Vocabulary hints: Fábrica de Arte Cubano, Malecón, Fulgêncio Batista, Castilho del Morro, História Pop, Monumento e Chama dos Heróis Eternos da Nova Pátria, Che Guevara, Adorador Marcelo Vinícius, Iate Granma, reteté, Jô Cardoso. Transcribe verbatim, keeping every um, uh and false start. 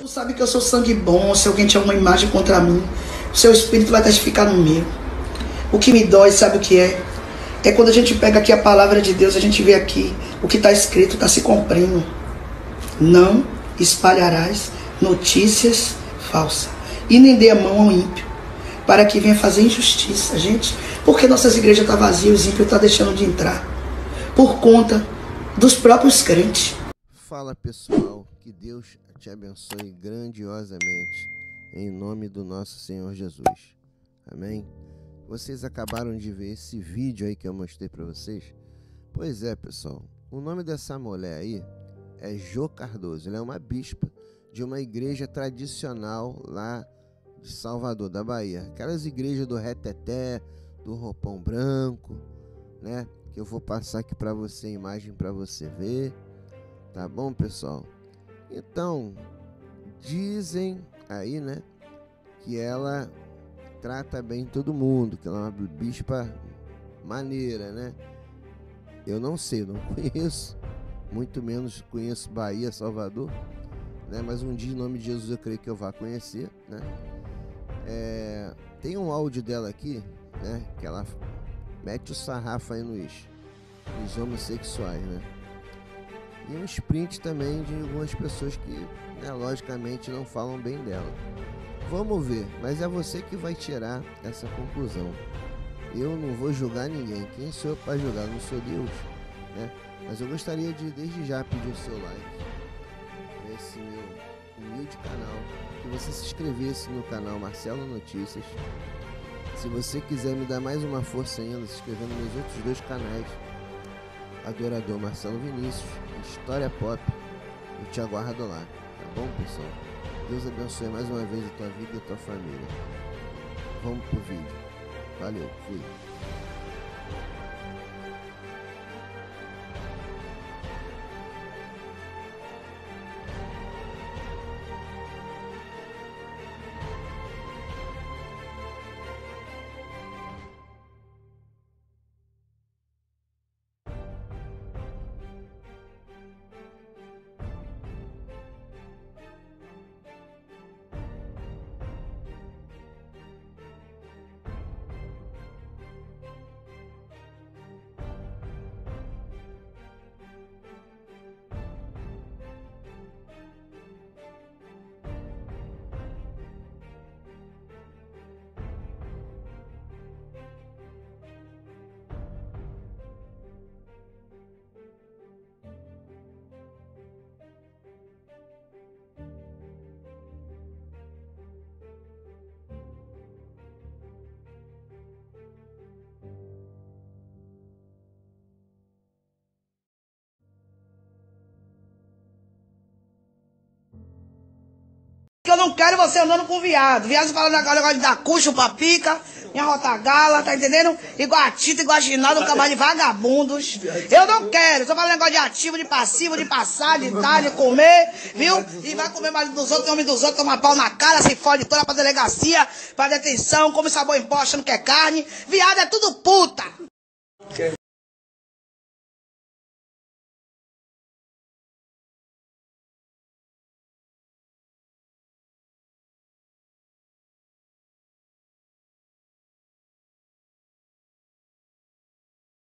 Tu sabe que eu sou sangue bom, se alguém tiver uma imagem contra mim, o seu espírito vai testificar no meu. O que me dói, sabe o que é? É quando a gente pega aqui a palavra de Deus, a gente vê aqui, o que está escrito está se cumprindo. Não espalharás notícias falsas, e nem dê a mão ao ímpio, para que venha fazer injustiça. Gente, porque nossas igrejas estão vazias, os ímpios estão deixando de entrar, por conta dos próprios crentes. Fala pessoal, que Deus te abençoe grandiosamente, em nome do nosso Senhor Jesus. Amém? Vocês acabaram de ver esse vídeo aí que eu mostrei pra vocês? Pois é, pessoal. O nome dessa mulher aí é Jô Cardoso. Ela é uma bispa de uma igreja tradicional lá de Salvador, da Bahia. Aquelas igrejas do reteté, do roupão branco, né? Que eu vou passar aqui pra você, imagem pra você ver. Tá bom, pessoal? Então, dizem aí, né? Que ela trata bem todo mundo, que ela é uma bispa maneira, né? Eu não sei, não conheço, muito menos conheço Bahia, Salvador, né? Mas um dia, em nome de Jesus, eu creio que eu vá conhecer, né? É, tem um áudio dela aqui, né? Que ela mete o sarrafo aí nos, nos homossexuais, né? E um sprint também de algumas pessoas que, né, logicamente, não falam bem dela. Vamos ver, mas é você que vai tirar essa conclusão. Eu não vou julgar ninguém. Quem sou eu para julgar? Não sou Deus, né? Mas eu gostaria de, desde já, pedir o seu like nesse meu humilde canal, que você se inscrevesse no canal Marcelo Notícias. Se você quiser me dar mais uma força ainda, se inscrevendo nos outros dois canais, Adorador Marcelo Vinícius, História Pop. Eu te aguardo lá, tá bom, pessoal? Deus abençoe mais uma vez a tua vida e a tua família. Vamos pro vídeo. Valeu, fui. Eu não quero você andando com viado. Viado falando agora negócio de dar cu, chupa pica, enrotar gala, tá entendendo? Igual a Tita, igual a Ginaldo, um cabal de vagabundos. Eu não quero. Só falando negócio de ativo, de passivo, de passar, de dar, de comer, viu? E vai comer marido dos outros, homem dos outros, tomar pau na cara, se fode toda pra delegacia, pra detenção, come sabor em bosta, não quer carne. Viado é tudo puta.